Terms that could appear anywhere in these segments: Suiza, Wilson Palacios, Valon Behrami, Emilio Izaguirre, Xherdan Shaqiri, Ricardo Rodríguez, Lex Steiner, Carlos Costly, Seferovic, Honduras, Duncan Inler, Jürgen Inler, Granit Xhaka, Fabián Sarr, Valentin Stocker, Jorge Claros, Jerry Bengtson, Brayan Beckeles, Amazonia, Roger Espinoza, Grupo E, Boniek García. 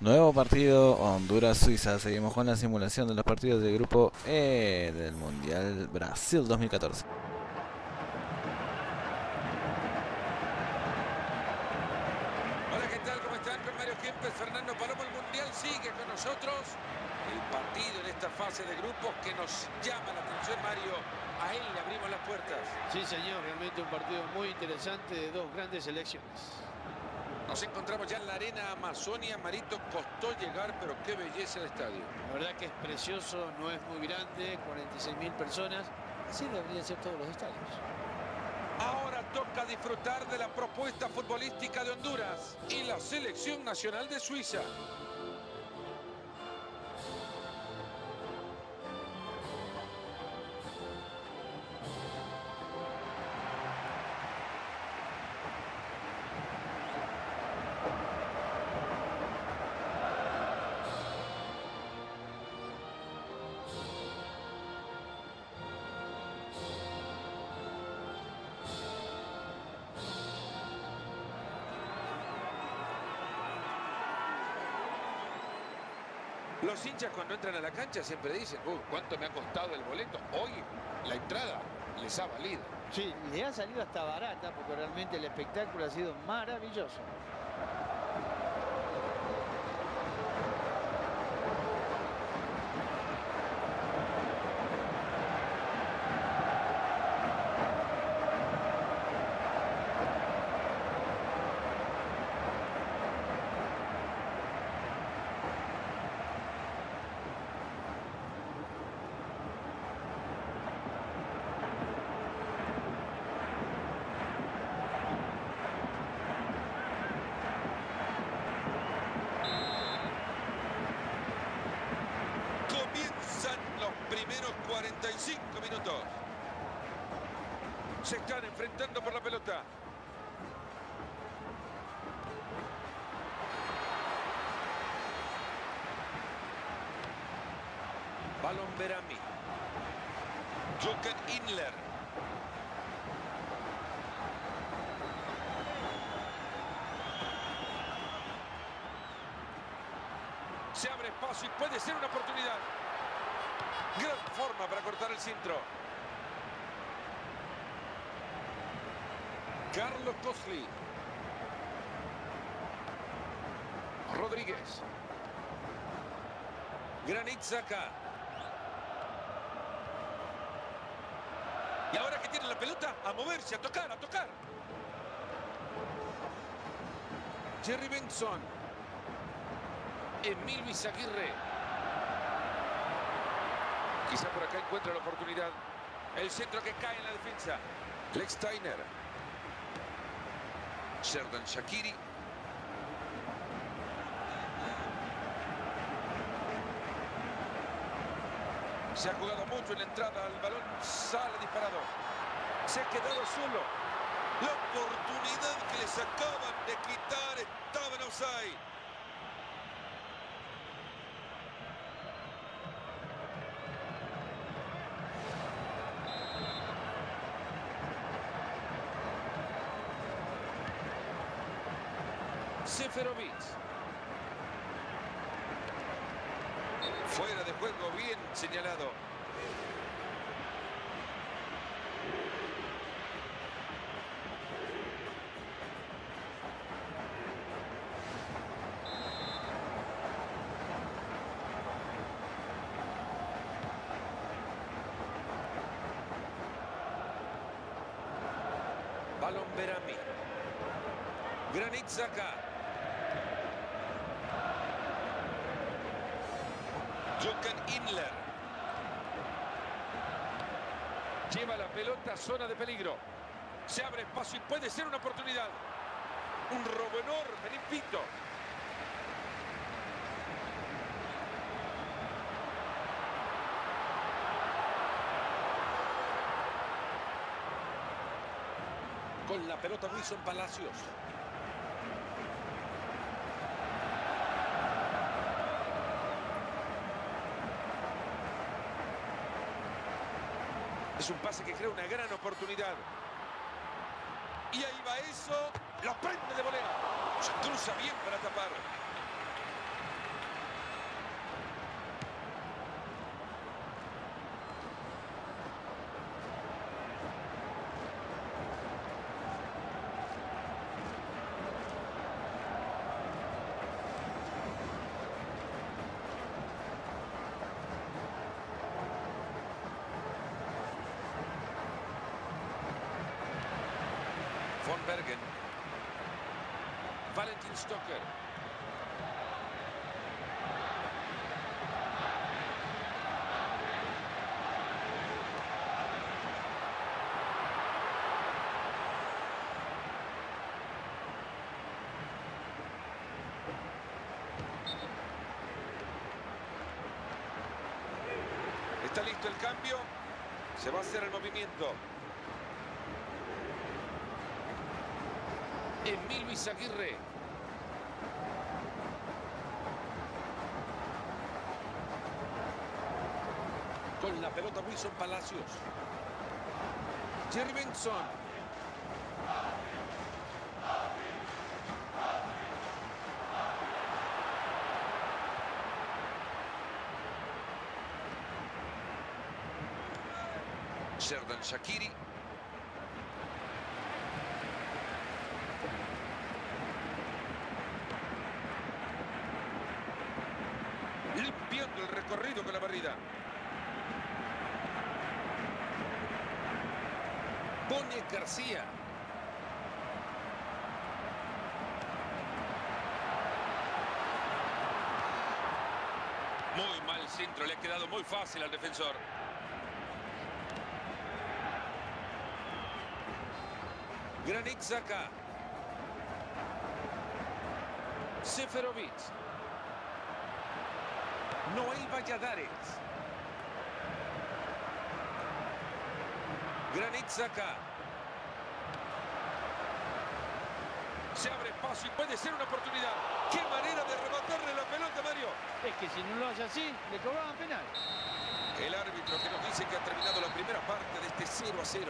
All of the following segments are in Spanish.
Nuevo partido Honduras-Suiza. Seguimos con la simulación de los partidos del Grupo E del Mundial Brasil 2014. Hola, ¿qué tal? ¿Cómo están? Con Mario Kempes, Fernando Paloma. El Mundial sigue con nosotros. El partido en esta fase de grupos que nos llama la atención, Mario. A él le abrimos las puertas. Sí, señor. Realmente un partido muy interesante de dos grandes selecciones. Nos encontramos ya en la arena Amazonia. Marito, costó llegar, pero qué belleza el estadio. La verdad que es precioso, no es muy grande, 46.000 personas. Así deberían ser todos los estadios. Ahora toca disfrutar de la propuesta futbolística de Honduras y la selección nacional de Suiza. Los hinchas cuando entran a la cancha siempre dicen, cuánto me ha costado el boleto. Hoy la entrada les ha valido. Sí, le ha salido hasta barata porque realmente el espectáculo ha sido maravilloso. Primeros 45 minutos. Se están enfrentando por la pelota. Valon Behrami. Duncan Inler. Se abre espacio y puede ser una oportunidad. Gran forma para cortar el centro. Carlos Costly. Rodríguez. Granit Xhaka. Y ahora que tiene la pelota, a moverse, a tocar, a tocar. Jerry Bengtson. Emilio Izaguirre. Quizá por acá encuentra la oportunidad. El centro que cae en la defensa. Lex Steiner. Xherdan Shaqiri. Se ha jugado mucho en la entrada. El balón sale disparado. Se ha quedado solo. La oportunidad que les acaban de quitar estaba en offside. Seferovic. Fuera de juego, bien señalado. Valon Behrami. Granit Xhaka. Duncan Inler. Lleva la pelota a zona de peligro. Se abre espacio y puede ser una oportunidad. Un robo enorme, limpito. Con la pelota Wilson Palacios. Es un pase que crea una gran oportunidad. Y ahí va eso. Lo prende de volea. Se cruza bien para tapar. Bergen. Valentin Stocker. Está listo el cambio. Se va a hacer el movimiento. Emilio Izaguirre. Con la pelota Wilson Palacios. Jerry Bengtson. Xherdan Shaqiri. Limpiando el recorrido con la barrida. Boniek García. Muy mal centro, le ha quedado muy fácil al defensor. Granit Xhaka. Seferovic. Noé Valladares. Granit Xhaka. Se abre espacio y puede ser una oportunidad. ¡Qué manera de rematarle la pelota, Mario! Es que si no lo hace así, le cobraban penal. El árbitro que nos dice que ha terminado la primera parte de este 0-0.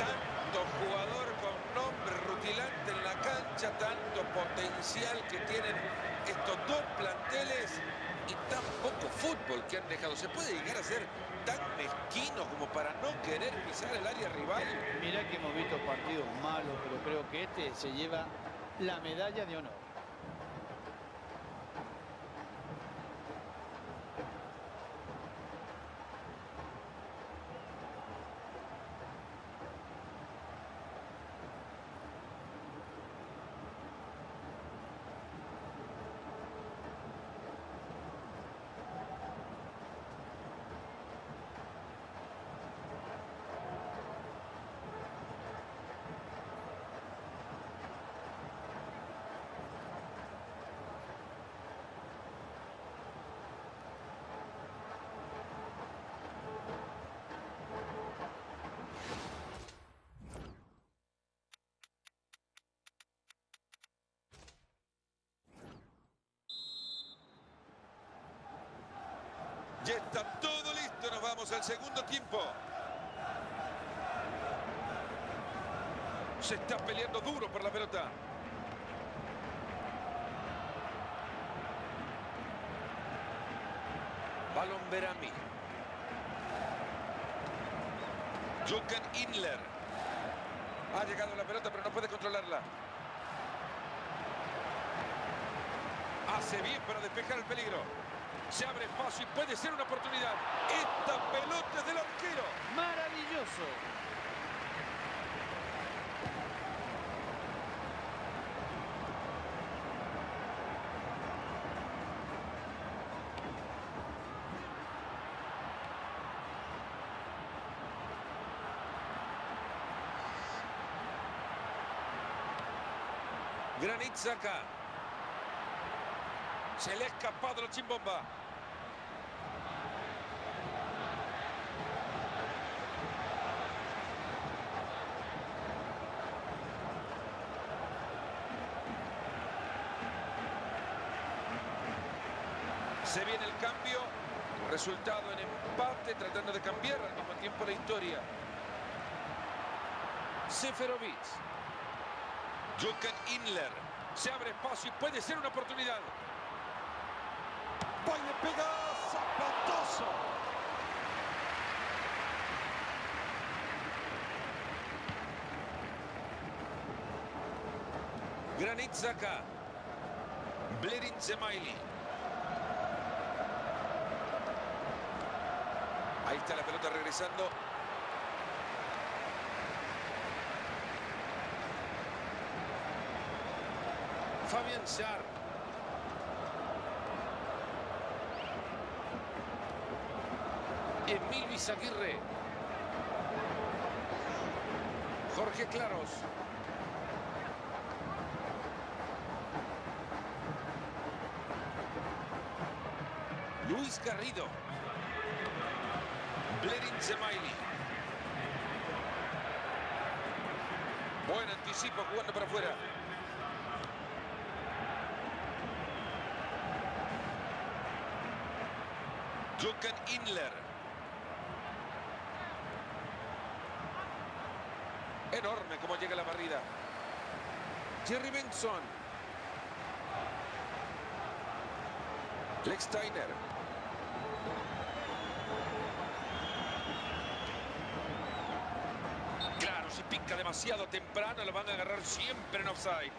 Tanto jugador con nombre rutilante en la cancha, tanto potencial que tienen estos dos planteles y tan poco fútbol que han dejado. ¿Se puede llegar a ser tan mezquino como para no querer pisar el área rival? Mirá que hemos visto partidos malos, pero creo que este se lleva la medalla de honor. Ya está todo listo, nos vamos al segundo tiempo. Se está peleando duro por la pelota. Valon Behrami. Duncan Inler. Ha llegado la pelota, pero no puede controlarla. Hace bien para despejar el peligro. Se abre espacio y puede ser una oportunidad. Esta pelota es del arquero. Maravilloso. Granit Xhaka. Se le ha escapado la chimbomba. Se viene el cambio, resultado en empate, tratando de cambiar al mismo tiempo la historia. Seferovic. Jürgen Inler. Se abre espacio y puede ser una oportunidad. ¡Vaya pegada! ¡Zapatazo! Granit Xhaka. Blerim Džemaili. Ahí está la pelota regresando. Fabián Sarr. Emilio Izaguirre. Jorge Claros. Luis Garrido. Blerim Džemaili. Buen anticipo jugando para afuera. Duncan Inler. Enorme como llega la barrida. Jerry Bengtson. Lex Steiner. Claro, si pica demasiado temprano lo van a agarrar siempre en offside.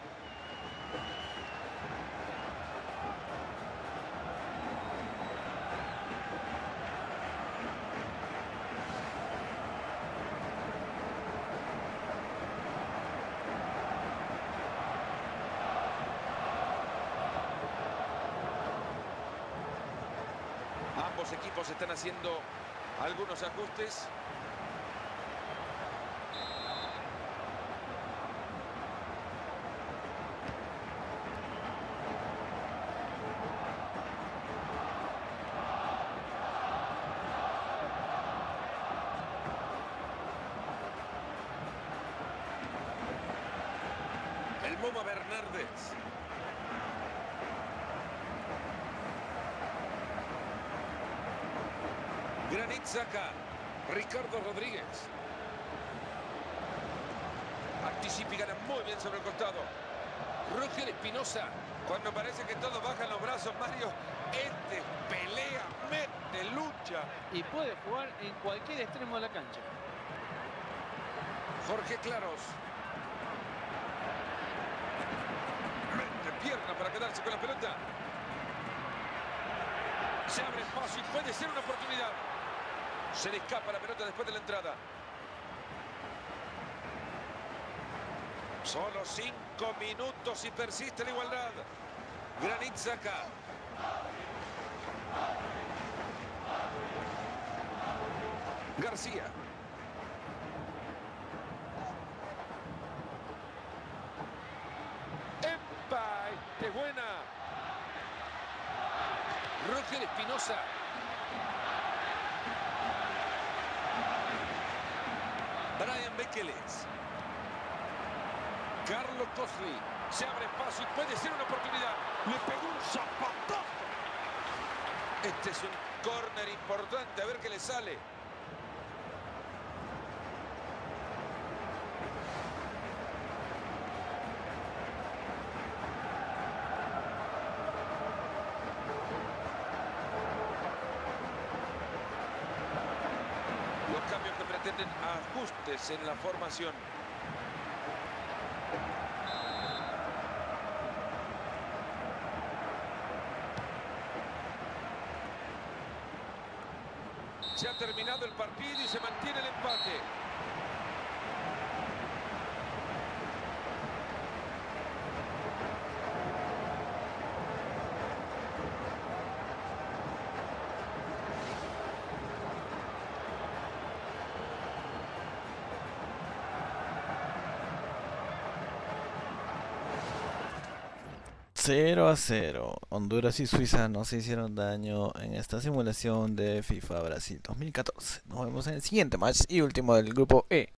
Ambos equipos están haciendo algunos ajustes. El Momo Bernárdez. Granit Xhaka, Ricardo Rodríguez. Anticipa y gana muy bien sobre el costado. Roger Espinoza, cuando parece que todos bajan los brazos, Mario, este pelea, mete, lucha. Y puede jugar en cualquier extremo de la cancha. Jorge Claros. Mete pierna para quedarse con la pelota. Se abre espacio y puede ser una oportunidad. Se le escapa la pelota después de la entrada. Solo 5 minutos y persiste la igualdad. Granit Xhaka. García. ¡Epa! ¡Qué buena! Roger Espinoza. Brayan Beckeles. Carlos Costly. Se abre espacio y puede ser una oportunidad. Le pegó un zapatazo. Este es un córner importante. A ver qué le sale. Cambios que pretenden ajustes en la formación. Se ha terminado el partido y se mantiene el empate.0 a 0. Honduras y Suiza no se hicieron daño en esta simulación de FIFA Brasil 2014. Nos vemos en el siguiente match y último del Grupo E.